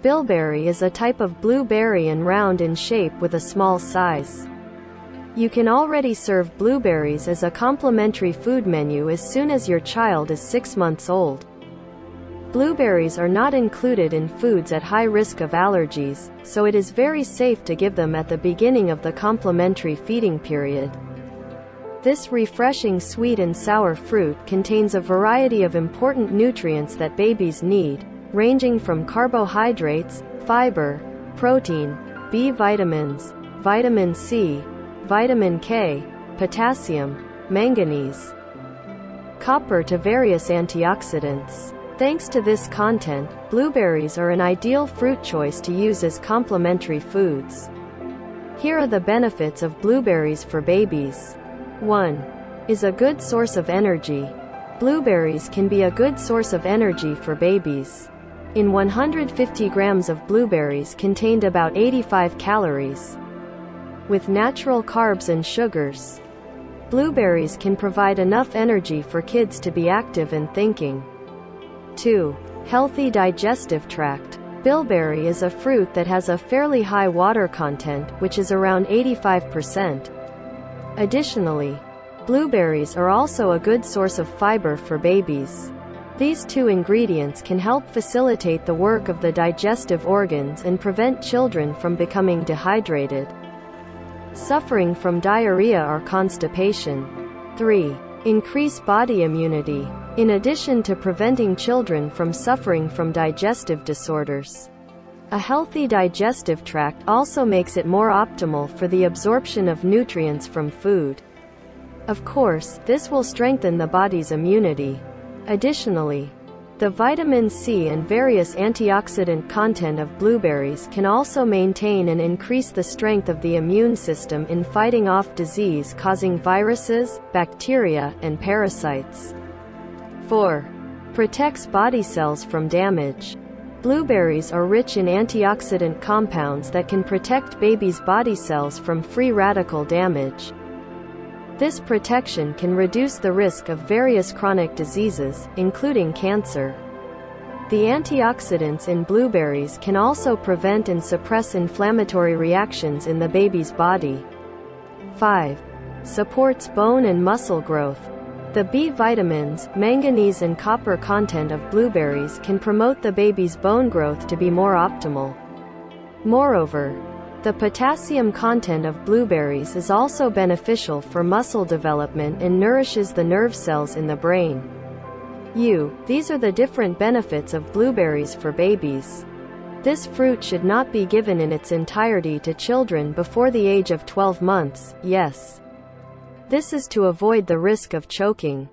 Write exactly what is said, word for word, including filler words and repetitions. Bilberry is a type of blueberry and round in shape with a small size. You can already serve blueberries as a complimentary food menu as soon as your child is six months old. Blueberries are not included in foods at high risk of allergies, so it is very safe to give them at the beginning of the complimentary feeding period. This refreshing sweet and sour fruit contains a variety of important nutrients that babies need, ranging from carbohydrates, fiber, protein, B vitamins, vitamin C, vitamin K, potassium, manganese, copper to various antioxidants. Thanks to this content, blueberries are an ideal fruit choice to use as complementary foods. Here are the benefits of blueberries for babies. one. Is a good source of energy. Blueberries can be a good source of energy for babies. In one hundred fifty grams of blueberries contained about eighty-five calories. With natural carbs and sugars, blueberries can provide enough energy for kids to be active and thinking. two. Healthy digestive tract. Bilberry is a fruit that has a fairly high water content, which is around eighty-five percent. Additionally, blueberries are also a good source of fiber for babies. These two ingredients can help facilitate the work of the digestive organs and prevent children from becoming dehydrated, suffering from diarrhea or constipation. three. Increase body immunity. In addition to preventing children from suffering from digestive disorders, a healthy digestive tract also makes it more optimal for the absorption of nutrients from food. Of course, this will strengthen the body's immunity. Additionally, the vitamin C and various antioxidant content of blueberries can also maintain and increase the strength of the immune system in fighting off disease-causing viruses, bacteria, and parasites. four. Protects body cells from damage. Blueberries are rich in antioxidant compounds that can protect babies' body cells from free radical damage. This protection can reduce the risk of various chronic diseases, including cancer. The antioxidants in blueberries can also prevent and suppress inflammatory reactions in the baby's body. five. Supports bone and muscle growth. The B vitamins, manganese and copper content of blueberries can promote the baby's bone growth to be more optimal. Moreover, the potassium content of blueberries is also beneficial for muscle development and nourishes the nerve cells in the brain. U. These are the different benefits of blueberries for babies. This fruit should not be given in its entirety to children before the age of twelve months, yes. This is to avoid the risk of choking.